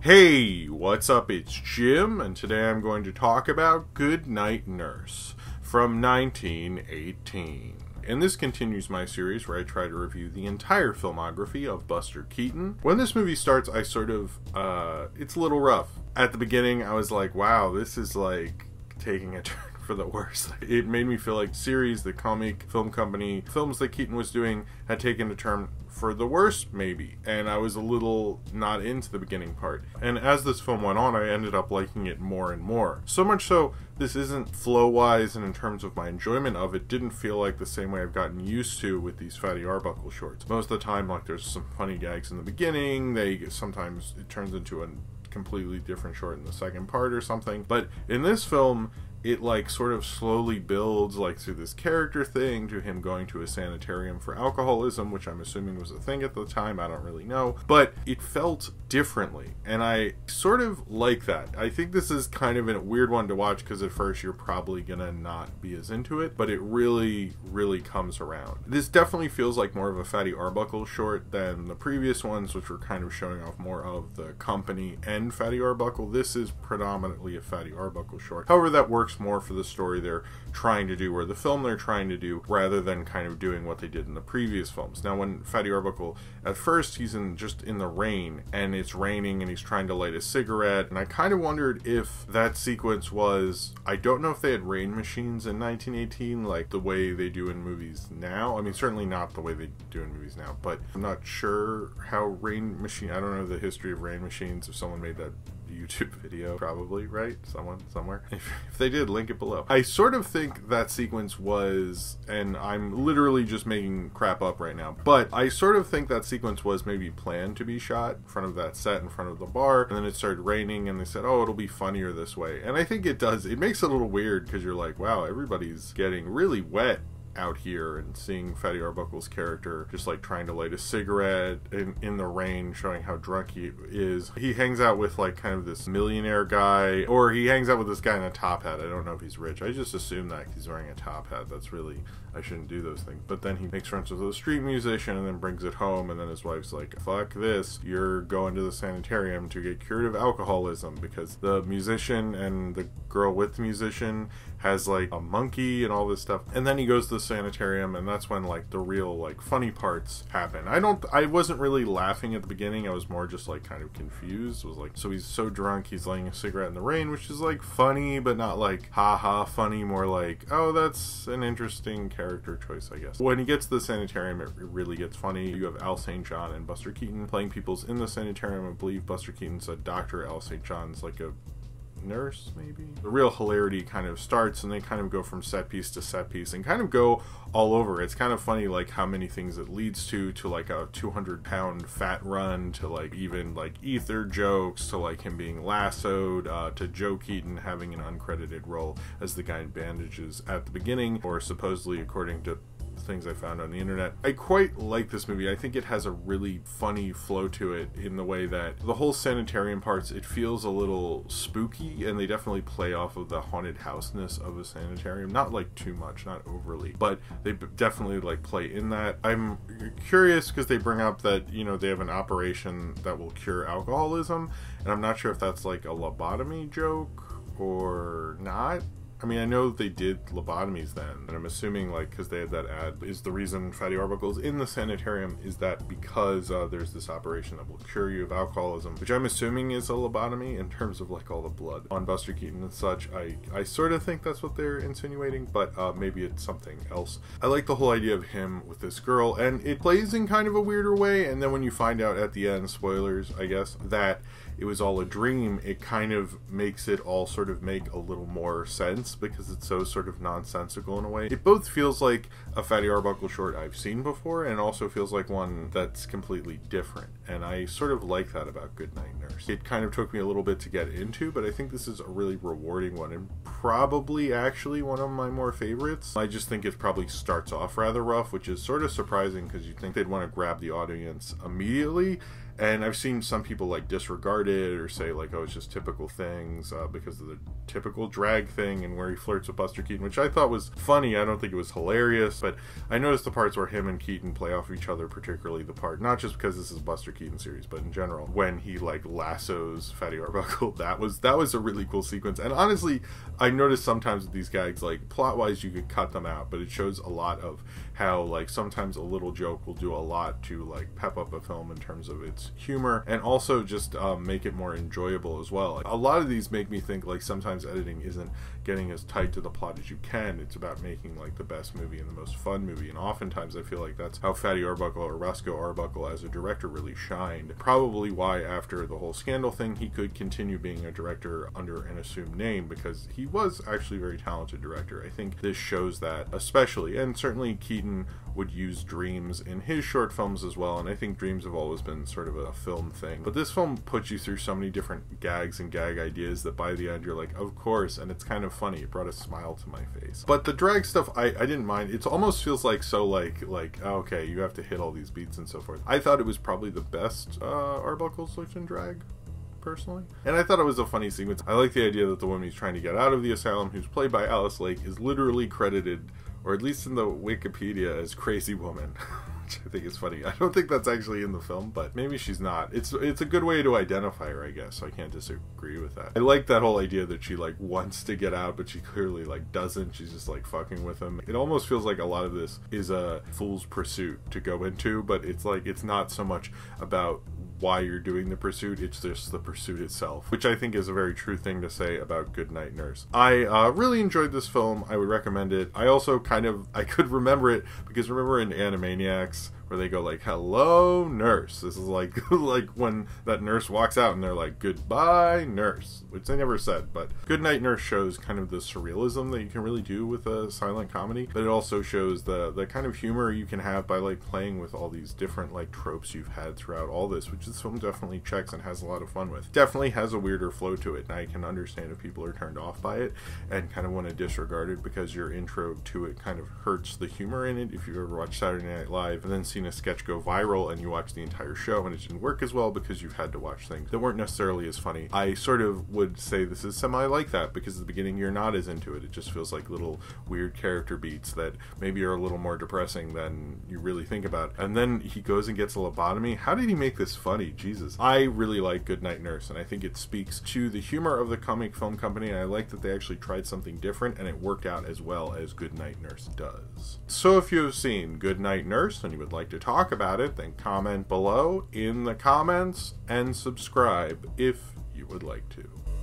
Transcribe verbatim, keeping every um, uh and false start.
Hey, what's up? It's Jim, and today I'm going to talk about Good Night, Nurse from nineteen eighteen. And this continues my series where I try to review the entire filmography of Buster Keaton. When this movie starts, I sort of, uh, it's a little rough. At the beginning, I was like, wow, this is like taking a turn for the worst. It made me feel like series, the Comique Film Company, films that Keaton was doing had taken a turn for the worst, maybe. And I was a little not into the beginning part. And as this film went on, I ended up liking it more and more. So much so, this isn't flow-wise and in terms of my enjoyment of it, didn't feel like the same way I've gotten used to with these Fatty Arbuckle shorts. Most of the time, like, there's some funny gags in the beginning, they sometimes, it turns into a completely different short in the second part or something. But in this film, it like sort of slowly builds like through this character thing to him going to a sanitarium for alcoholism, which I'm assuming was a thing at the time, I don't really know, but it felt differently and I sort of like that. I think this is kind of a weird one to watch because at first you're probably gonna not be as into it, but it really really comes around. This definitely feels like more of a Fatty Arbuckle short than the previous ones, which were kind of showing off more of the company and Fatty Arbuckle. This is predominantly a Fatty Arbuckle short. However, that works more for the story they're trying to do or the film they're trying to do rather than kind of doing what they did in the previous films. Now when Fatty Arbuckle, at first he's in just in the rain and it's raining and he's trying to light a cigarette, and I kind of wondered if that sequence was, I don't know if they had rain machines in nineteen eighteen like the way they do in movies now. I mean, certainly not the way they do in movies now, but I'm not sure how rain machine, I don't know the history of rain machines. If someone made that YouTube video, probably, right? Someone, somewhere. If, if they did, link it below. I sort of think that sequence was, and I'm literally just making crap up right now, but I sort of think that sequence was maybe planned to be shot in front of that set, in front of the bar, and then it started raining and they said, oh, it'll be funnier this way. And I think it does. It makes it a little weird because you're like, wow, everybody's getting really wet out here, and seeing Fatty Arbuckle's character just like trying to light a cigarette in, in the rain, showing how drunk he is. He hangs out with like kind of this millionaire guy, or he hangs out with this guy in a top hat. I don't know if he's rich. I just assume that he's wearing a top hat. That's really, I shouldn't do those things. But then he makes friends with a street musician and then brings it home, and then his wife's like, fuck this, you're going to the sanitarium to get cured of alcoholism, because the musician and the girl with the musician has like a monkey and all this stuff. And then he goes to the sanitarium, and that's when like the real like funny parts happen. I don't I wasn't really laughing at the beginning. I was more just like kind of confused. It was like, so he's so drunk he's lighting a cigarette in the rain, which is like funny but not like haha funny, more like, oh, that's an interesting character choice, I guess. When he gets to the sanitarium, it really gets funny. You have Al Saint John and Buster Keaton playing people's in the sanitarium. I believe Buster Keaton's a doctor, Al Saint John's like a nurse, maybe. The real hilarity kind of starts, and they kind of go from set piece to set piece and kind of go all over. It's kind of funny like how many things it leads to, to like a two hundred pound fat run, to like even like ether jokes, to like him being lassoed, uh, to Joe Keaton having an uncredited role as the guy in bandages at the beginning, or supposedly according to things I found on the internet. I quite like this movie. I think it has a really funny flow to it in the way that the whole sanitarium parts, it feels a little spooky, and they definitely play off of the haunted houseness of a sanitarium. Not like too much, not overly, but they definitely like play in that. I'm curious because they bring up that, you know, they have an operation that will cure alcoholism, and I'm not sure if that's like a lobotomy joke or not. I mean, I know they did lobotomies then, and I'm assuming, like, because they had that ad, is the reason Fatty Arbuckle's in the sanitarium is that because uh, there's this operation that will cure you of alcoholism, which I'm assuming is a lobotomy in terms of, like, all the blood on Buster Keaton and such. I, I sort of think that's what they're insinuating, but uh, maybe it's something else. I like the whole idea of him with this girl, and it plays in kind of a weirder way, and then when you find out at the end, spoilers, I guess, that it was all a dream, it kind of makes it all sort of make a little more sense, because it's so sort of nonsensical in a way. It both feels like a Fatty Arbuckle short I've seen before, and also feels like one that's completely different, and I sort of like that about Good Night, Nurse. It kind of took me a little bit to get into, but I think this is a really rewarding one, and probably actually one of my more favorites. I just think it probably starts off rather rough, which is sort of surprising because you'd think they'd want to grab the audience immediately, And I've seen some people like disregard it or say like, oh, it's just typical things uh, because of the typical drag thing and where he flirts with Buster Keaton, which I thought was funny. I don't think it was hilarious, but I noticed the parts where him and Keaton play off of each other, particularly the part, not just because this is a Buster Keaton series, but in general, when he like lassos Fatty Arbuckle, that was, that was a really cool sequence. And honestly, I noticed sometimes with these guys, like plot wise, you could cut them out, but it shows a lot of how like sometimes a little joke will do a lot to like pep up a film in terms of its humor and also just um, make it more enjoyable as well. A lot of these make me think like sometimes editing isn't getting as tight to the plot as you can. It's about making like the best movie and the most fun movie, and oftentimes I feel like that's how Fatty Arbuckle or Roscoe Arbuckle as a director really shined. Probably why after the whole scandal thing he could continue being a director under an assumed name, because he was actually a very talented director. I think this shows that especially, and certainly Keaton would use dreams in his short films as well, and I think dreams have always been sort of a film thing, but this film puts you through so many different gags and gag ideas that by the end you're like, of course, and it's kind of funny. It brought a smile to my face. But the drag stuff I, I didn't mind. It almost feels like so like like okay, you have to hit all these beats and so forth. I thought it was probably the best uh, Arbuckle switch and drag personally. And I thought it was a funny sequence. I like the idea that the woman he's trying to get out of the asylum, who's played by Alice Lake, is literally credited, or at least in the Wikipedia, as Crazy Woman. Which I think is funny. I don't think that's actually in the film, but maybe she's not. It's it's a good way to identify her, I guess, so I can't disagree with that. I like that whole idea that she like wants to get out, but she clearly like doesn't. She's just like fucking with him. It almost feels like a lot of this is a fool's pursuit to go into, but it's like it's not so much about why you're doing the pursuit, it's just the pursuit itself, which I think is a very true thing to say about Good Night, Nurse. I uh, really enjoyed this film. I would recommend it. I also kind of, I could remember it because remember in Animaniacs where they go like, hello, nurse. This is like like when that nurse walks out and they're like, goodbye, nurse, which they never said, but Good Night, Nurse shows kind of the surrealism that you can really do with a silent comedy, but it also shows the, the kind of humor you can have by like playing with all these different like tropes you've had throughout all this, which this film definitely checks and has a lot of fun with. Definitely has a weirder flow to it, and I can understand if people are turned off by it and kind of want to disregard it because your intro to it kind of hurts the humor in it. If you've ever watched Saturday Night Live and then see a sketch go viral and you watch the entire show and it didn't work as well because you've had to watch things that weren't necessarily as funny, I sort of would say this is semi like that, because at the beginning you're not as into it. It just feels like little weird character beats that maybe are a little more depressing than you really think about. And then he goes and gets a lobotomy. How did he make this funny? Jesus. I really like Good Night, Nurse, and I think it speaks to the humor of the Comique Film Company, and I like that they actually tried something different and it worked out as well as Good Night, Nurse does. So if you have seen Good Night, Nurse and you would like to talk about it, then comment below in the comments and subscribe if you would like to.